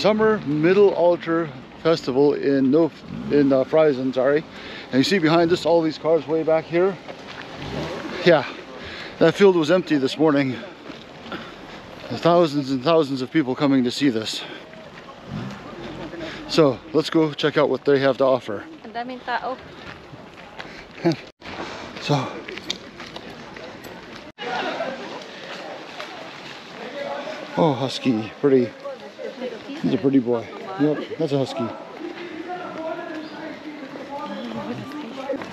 summer Mittelalter festival in Friesen, sorry. And you see behind us all these cars way back here. Yeah, that field was empty this morning. There's thousands and thousands of people coming to see this. So let's go check out what they have to offer. So. Oh, husky, pretty. He's a pretty boy. Yep, that's a husky.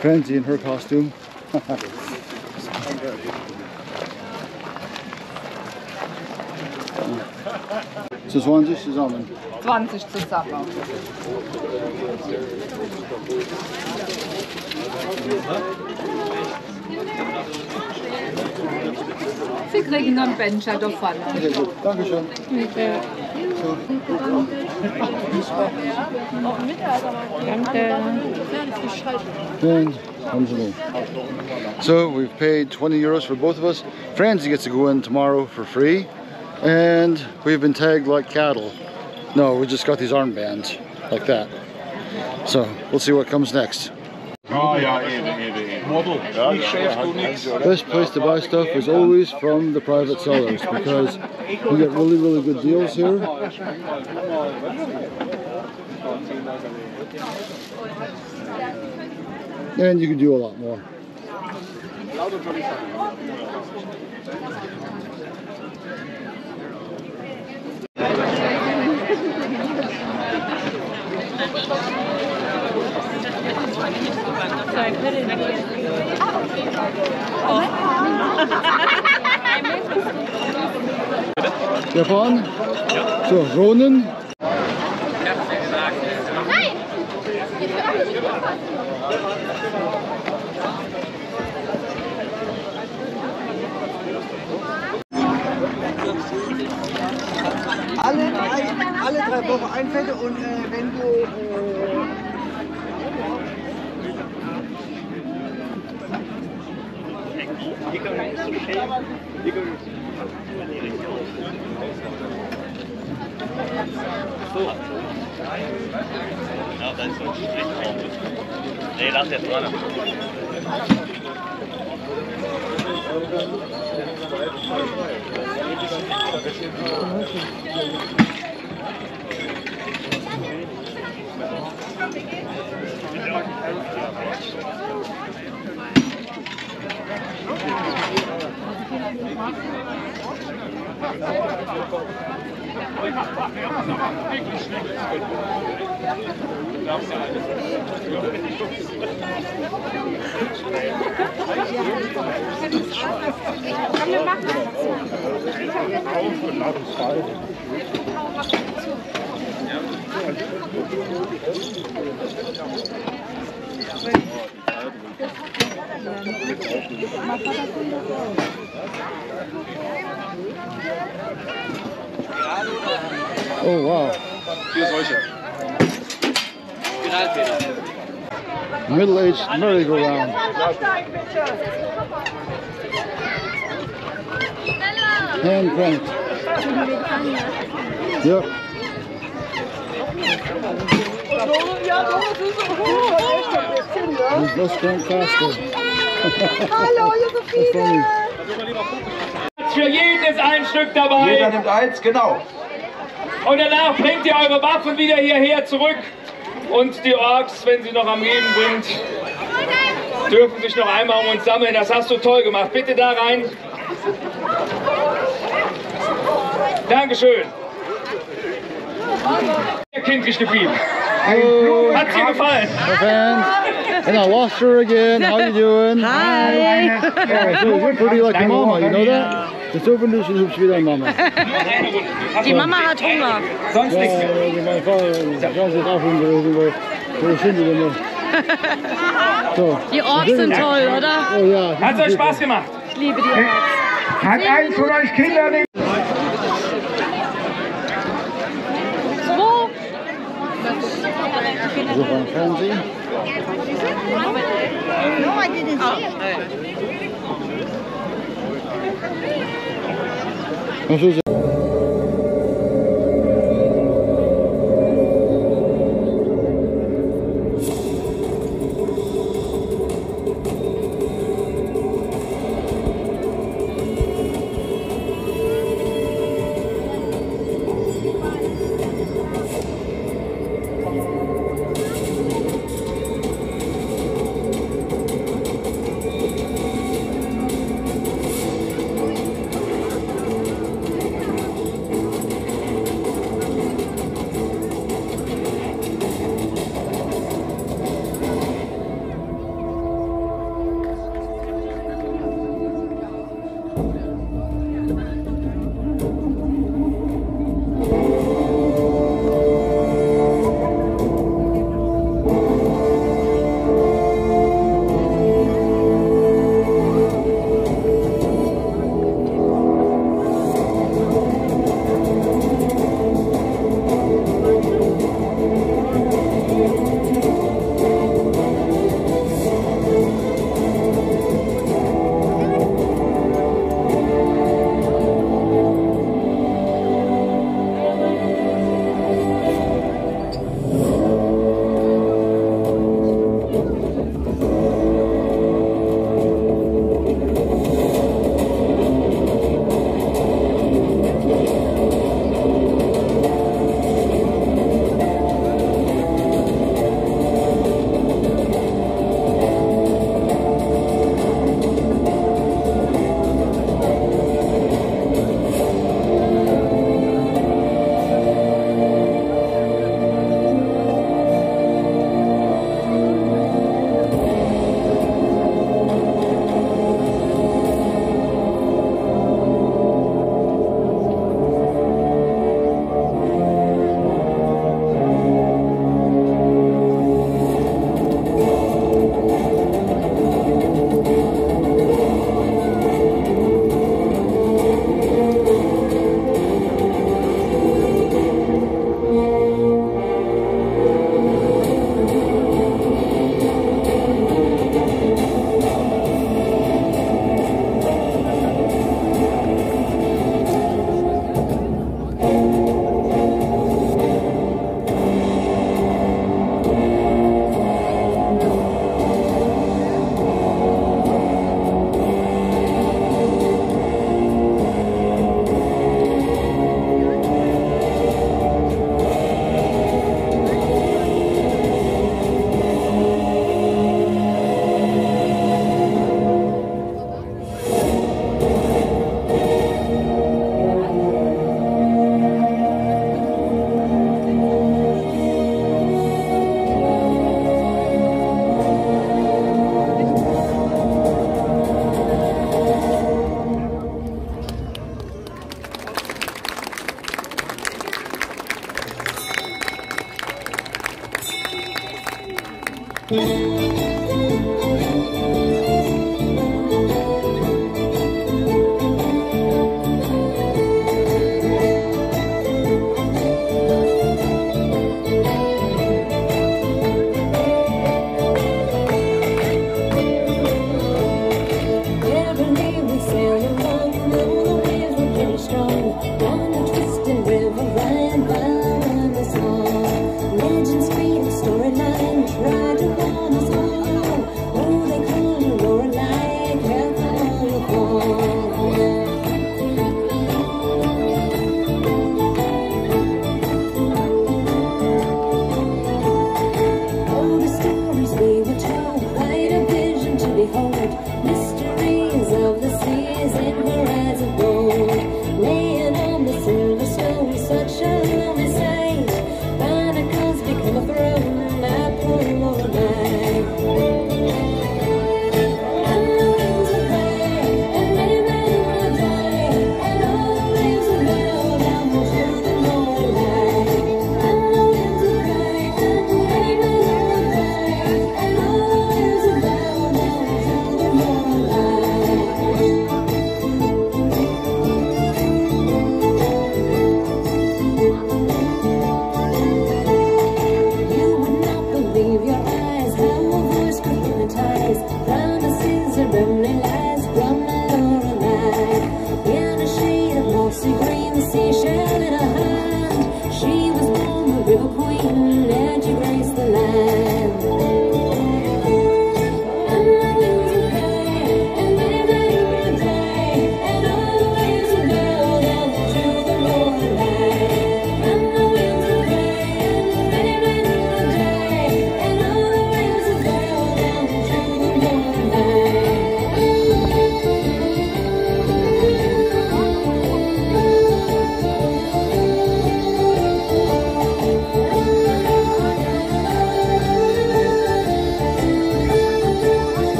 Franzi in her costume. Zu 20 zusammen. 20 zusammen. Sie kriegen noch einen Bencher davon. Okay, gut. Dankeschön. Bitte. So we've paid 20 euros for both of us. Franzi gets to go in tomorrow for free. And we've been tagged like cattle. No, we just got these armbands like that. So we'll see what comes next. Best place to buy stuff is always from the private sellers because you get really, really good deals here. And you can do a lot more. Japan? So, Ronen? Nein! Alle drei Wochen Einfälle und wenn du... Oh wow. Middle-aged merry-go-round. Hand cranked. Yep. You just crank faster. Hallo Josefine! Für jeden ist ein Stück dabei. Jeder nimmt eins, genau. Und danach bringt ihr eure Waffen wieder hierher zurück. Und die Orks, wenn sie noch am Leben sind, dürfen sich noch einmal um uns sammeln. Das hast du toll gemacht. Bitte da rein. Dankeschön. Kindlich geblieben. Hat's dir gefallen? And I lost her again. How you doing? Hi. We're pretty like your mama, you know that? It's open to your mama. Die Mama hat Hunger. Sonst nichts mehr. Mein Vater ist auch hungrig. Die Orks sind toll, oder? Oh, ja. Hat's euch Spaß gemacht? Ich liebe die Orks. Hat eins von euch Kinder nicht? No, I didn't see it.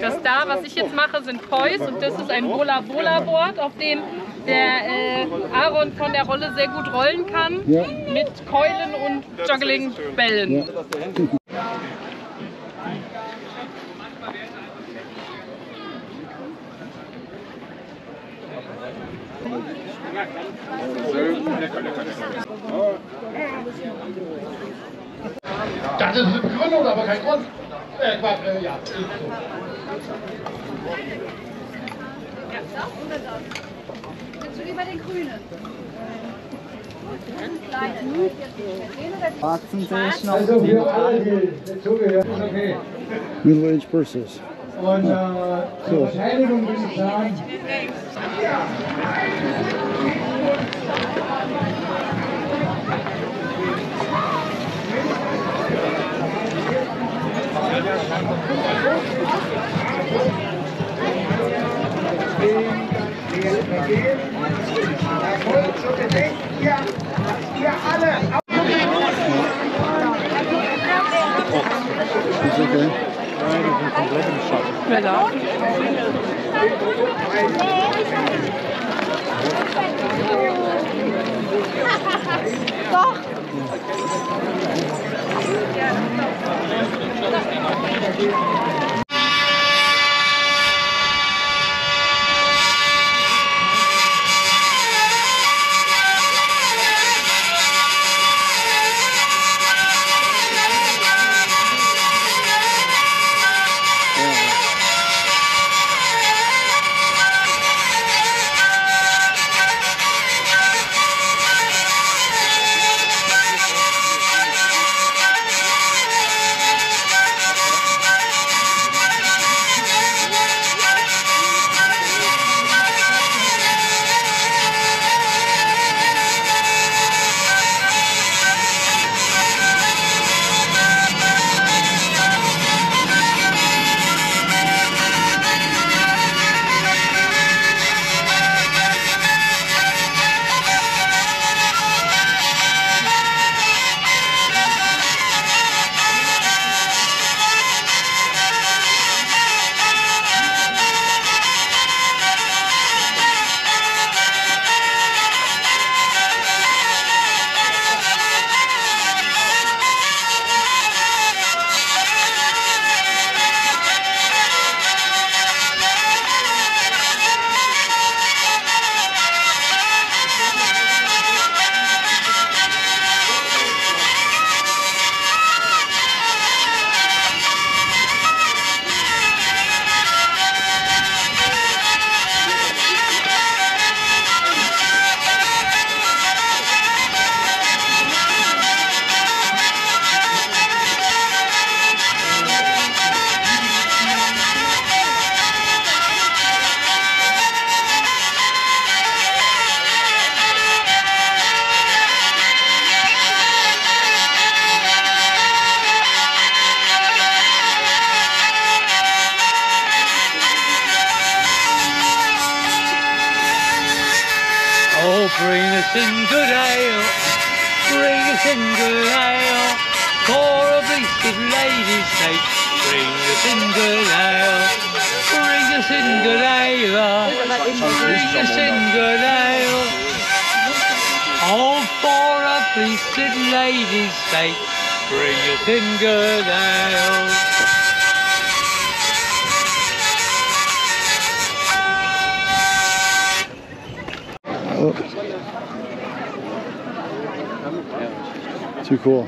Das da, was ich jetzt mache, sind Pois und das ist ein Bola-Bola-Board, auf dem der Aaron von der Rolle sehr gut rollen kann, ja, mit Keulen und Juggling-Bällen. Ja. Das ist eine Begründung, aber kein Grund. Ja. Willst du lieber den grünen? Also für alle, die dazugehören, ist okay. Middle-aged purses. Und zur Verteidigung würde ich sagen. Too cool.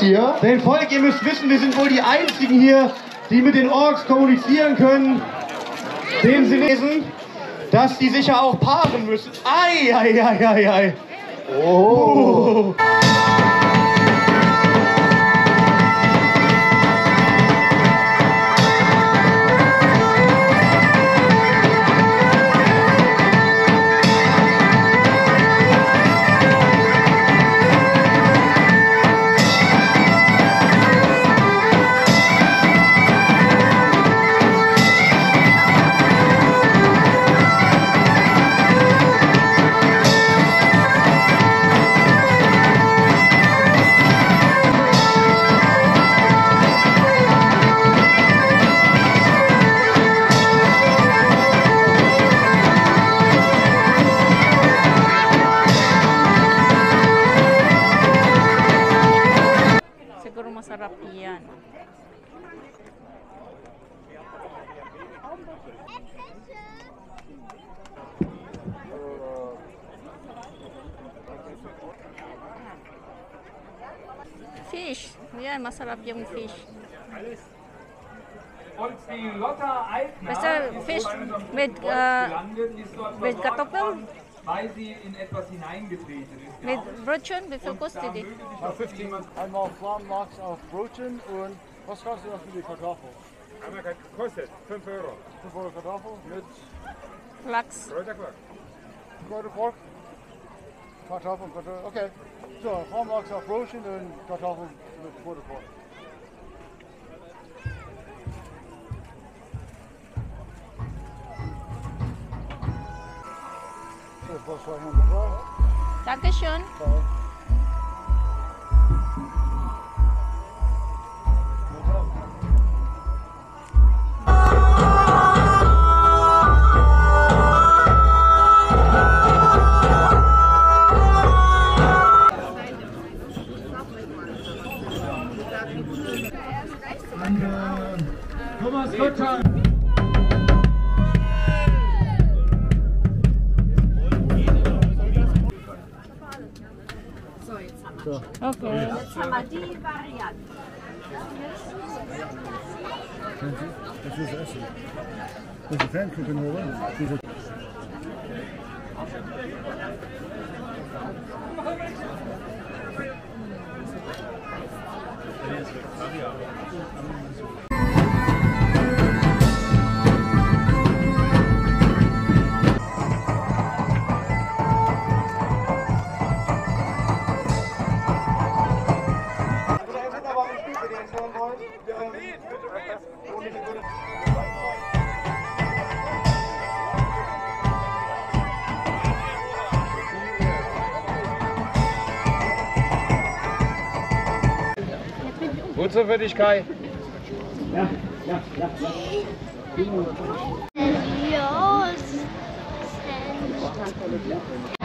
Orks hier. Denn Volk, ihr müsst wissen, wir sind wohl die einzigen hier, die mit den Orks kommunizieren können. Dem sie lesen, dass die sicher auch paaren müssen. Ei, ei, ei, ei, ei. Oh. Fisch, ja, Masarabjung Fisch. Und die Lotta Eigner, besser Fisch mit Kartoffeln, weil sie in etwas hineingetreten ist. Mit Brötchen, wie viel kostet die? 15. Einmal Flammlachs auf Brötchen und was kostet das für die Kartoffel? Einmal kostet 5 Euro. 5 Euro Kartoffel mit Lachs. Kräuterquark. Kartoffeln, Kartoffeln, okay. So, Flammlachs auf Brötchen und Kartoffeln mit Kräuterquark. Dankeschön. Thomas Gottschalk. So. Okay. Jetzt haben wir die Variante. Das ist Essen. Das ist Fernsehen, oder? Gute für dich, Kai. Ja.